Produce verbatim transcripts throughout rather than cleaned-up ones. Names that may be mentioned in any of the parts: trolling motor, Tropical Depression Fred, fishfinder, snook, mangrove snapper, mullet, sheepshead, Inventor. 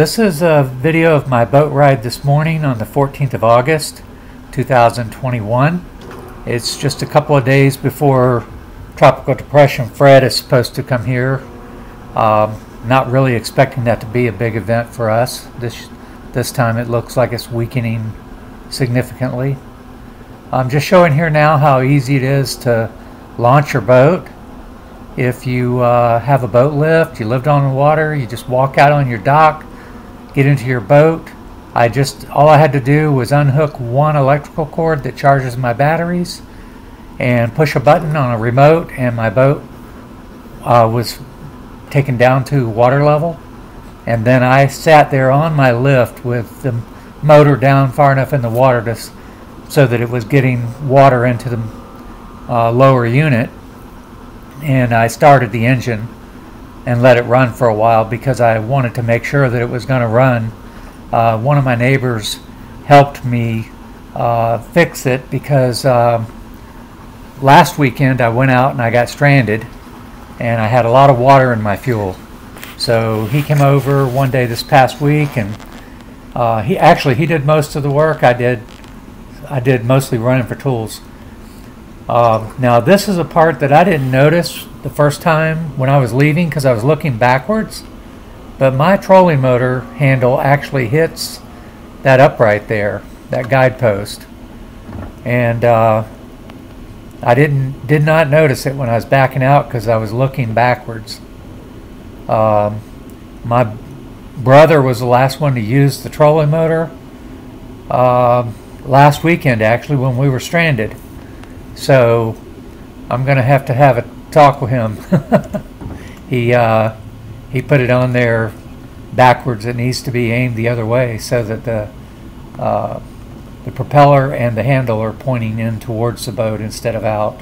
This is a video of my boat ride this morning on the fourteenth of August two thousand twenty-one. It's just a couple of days before Tropical Depression Fred is supposed to come here. Um, not really expecting that to be a big event for us. This, this time it looks like it's weakening significantly. I'm just showing here now how easy it is to launch your boat. If you uh, have a boat lift, you lived on the water, you just walk out on your dock, get into your boat. I just, all I had to do was unhook one electrical cord that charges my batteries and push a button on a remote, and my boat uh, was taken down to water level. And then I sat there on my lift with the motor down far enough in the water to, so that it was getting water into the uh, lower unit. And I started the engine and let it run for a while because I wanted to make sure that it was going to run. Uh, one of my neighbors helped me uh, fix it because um, last weekend I went out and I got stranded and I had a lot of water in my fuel. So he came over one day this past week, and uh, he actually he did most of the work. I did I did mostly running for tools. Uh, now this is a part that I didn't notice the first time when I was leaving because I was looking backwards, but my trolling motor handle actually hits that upright there, that guidepost, and uh, I didn't did not notice it when I was backing out because I was looking backwards. Um, my brother was the last one to use the trolling motor uh, last weekend, actually, when we were stranded. So I'm going to have to have a talk with him. he uh, he put it on there backwards. It needs to be aimed the other way so that the uh, the propeller and the handle are pointing in towards the boat instead of out.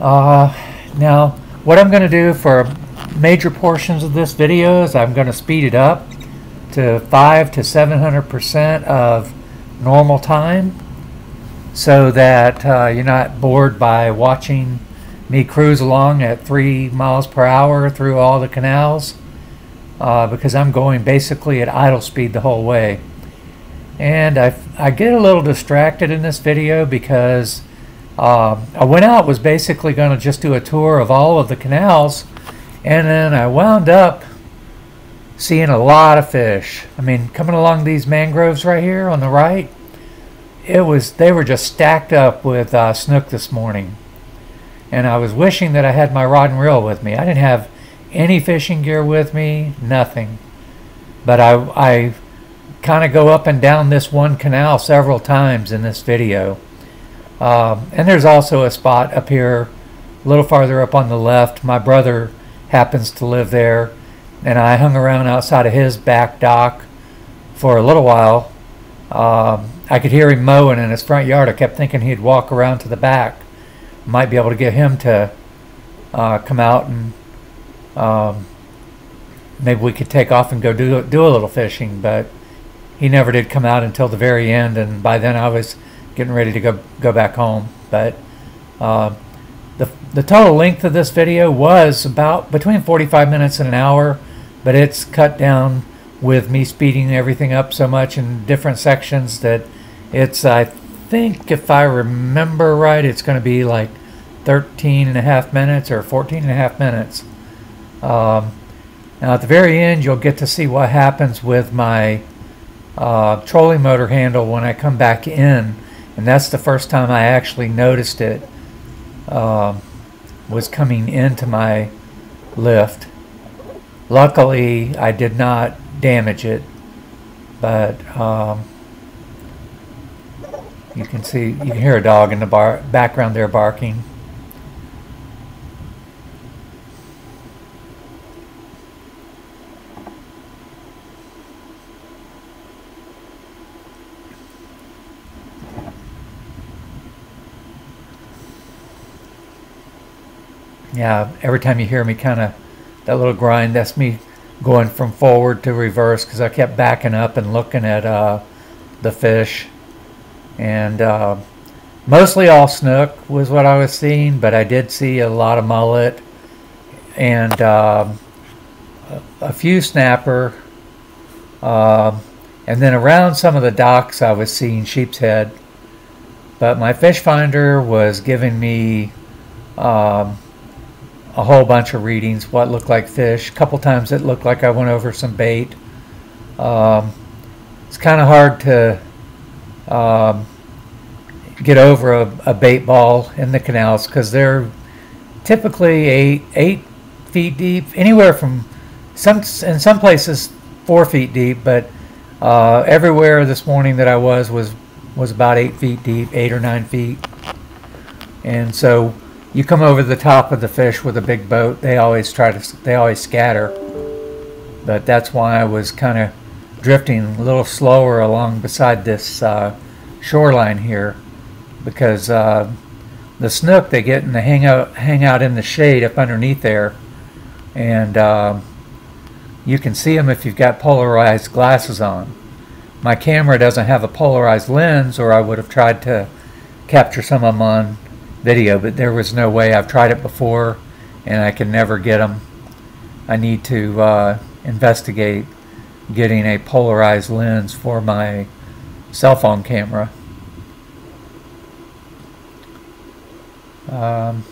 Uh, now what I'm going to do for major portions of this video is I'm going to speed it up to five to seven hundred percent of normal time, so that uh, you're not bored by watching me cruise along at three miles per hour through all the canals, uh, because I'm going basically at idle speed the whole way. And I, I get a little distracted in this video because uh, I went out, was basically going to just do a tour of all of the canals, and then I wound up seeing a lot of fish. I mean, coming along these mangroves right here on the right, It was they were just stacked up with uh, snook this morning, and I was wishing that I had my rod and reel with me. I didn't have any fishing gear with me, nothing. But I, I kind of go up and down this one canal several times in this video. Um, and there's also a spot up here, a little farther up on the left. My brother happens to live there, and I hung around outside of his back dock for a little while. Um, I could hear him mowing in his front yard. I kept thinking he'd walk around to the back. Might be able to get him to uh, come out, and um, maybe we could take off and go do, do a little fishing. But he never did come out until the very end, and by then I was getting ready to go, go back home. But uh, the, the total length of this video was about between forty-five minutes and an hour, but it's cut down with me speeding everything up so much in different sections that it's, I think if I remember right, it's going to be like thirteen and a half minutes or fourteen and a half minutes. Um, now at the very end, you'll get to see what happens with my uh, trolling motor handle when I come back in, and that's the first time I actually noticed it uh, was coming into my lift. Luckily, I did not damage it, but um, you can see, you can hear a dog in the bar background there barking. Yeah, every time you hear me kind of that little grind, that's me going from forward to reverse because I kept backing up and looking at uh, the fish. And uh, mostly all snook was what I was seeing, but I did see a lot of mullet and uh, a few snapper, uh, and then around some of the docks I was seeing sheep's head. But my fish finder was giving me um, a whole bunch of readings, what looked like fish. A couple times it looked like I went over some bait. Um, it's kind of hard to um, get over a, a bait ball in the canals because they're typically eight, eight feet deep, anywhere from some in some places four feet deep, but uh, everywhere this morning that I was was was about eight feet deep, eight or nine feet. And so you come over the top of the fish with a big boat, they always try to, they always scatter. But that's why I was kind of drifting a little slower along beside this uh, shoreline here, because uh, the snook, they get in the hang out, hang out in the shade up underneath there, and uh, you can see them if you've got polarized glasses on. My camera doesn't have a polarized lens, or I would have tried to capture some of them on video, but there was no way. I've tried it before, and I can never get them. I need to uh, investigate getting a polarized lens for my cell phone camera. Um,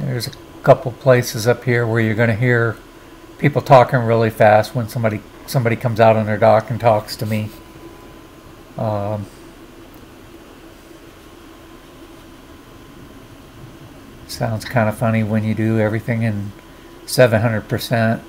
there's a couple places up here where you're going to hear people talking really fast when somebody somebody comes out on their dock and talks to me. Um, sounds kind of funny when you do everything in seven hundred percent.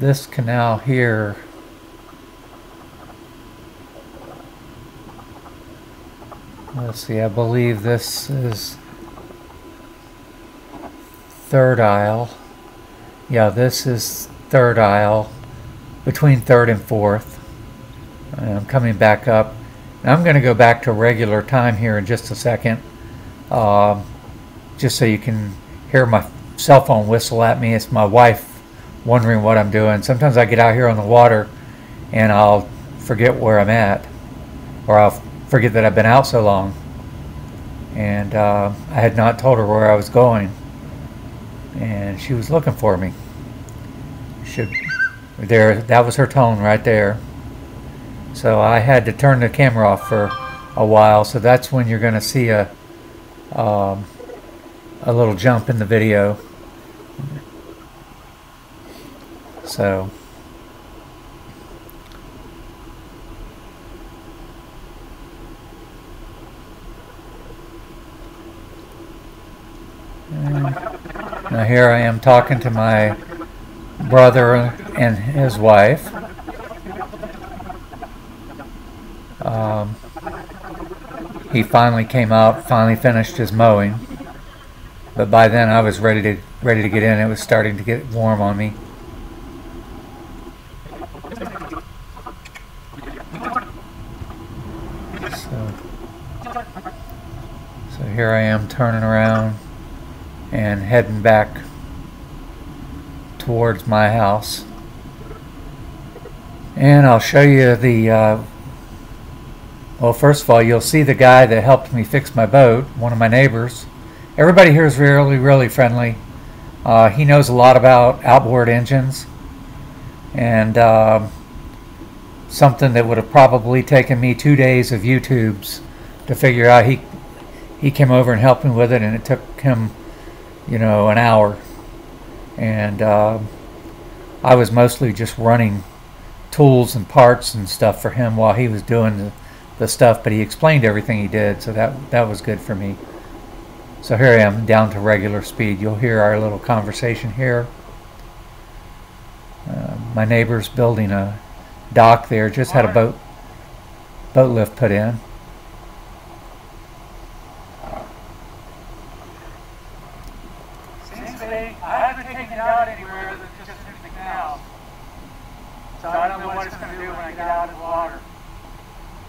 This canal here, let's see, I believe this is Third Isle. Yeah, this is Third Isle, between Third and Fourth. And I'm coming back up. And I'm going to go back to regular time here in just a second, um, just so you can hear my cell phone whistle at me. It's my wife wondering what I'm doing. Sometimes I get out here on the water and I'll forget where I'm at, or I'll forget that I've been out so long, and uh, I had not told her where I was going, and she was looking for me. Should there that was her tone right there. So I had to turn the camera off for a while, so that's when you're gonna see a um, a little jump in the video. So now here I am talking to my brother and his wife. Um, he finally came out, finally finished his mowing, but by then I was ready to ready to get in. It was starting to get warm on me. Here I am turning around and heading back towards my house, and I'll show you the uh, well, first of all, you'll see the guy that helped me fix my boat, one of my neighbors. Everybody here is really really friendly. Uh, he knows a lot about outboard engines, and uh, something that would have probably taken me two days of YouTubes to figure out, he He came over and helped me with it, and it took him, you know, an hour. And uh, I was mostly just running tools and parts and stuff for him while he was doing the, the stuff, but he explained everything he did, so that, that was good for me. So here I am, down to regular speed. You'll hear our little conversation here. Uh, my neighbor's building a dock there, just had a boat, boat lift put in. I don't know what what it's going to do when I get out of the water.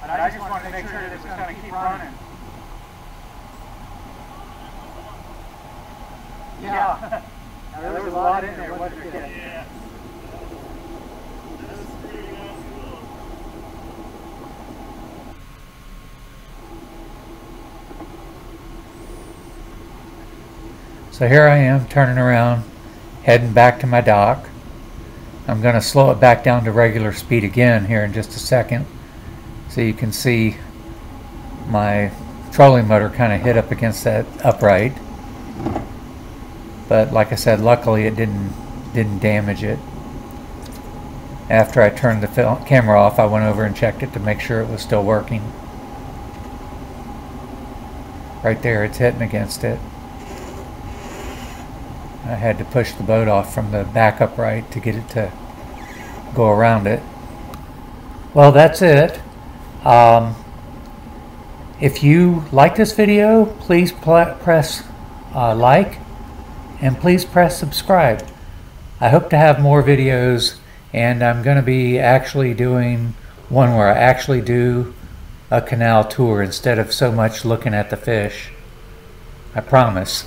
But I just wanted to make sure that it was going to keep running. Yeah. Now, there was a lot in there, wasn't there, kid? Yeah. So here I am, turning around, heading back to my dock. I'm going to slow it back down to regular speed again here in just a second, so you can see my trolling motor kind of hit up against that upright. But like I said, luckily it didn't didn't damage it. After I turned the film camera off, I went over and checked it to make sure it was still working. Right there, it's hitting against it. I had to push the boat off from the back upright to get it to go around it. Well, that's it. Um, if you like this video, please press uh, like, and please press subscribe. I hope to have more videos, and I'm going to be actually doing one where I actually do a canal tour instead of so much looking at the fish. I promise.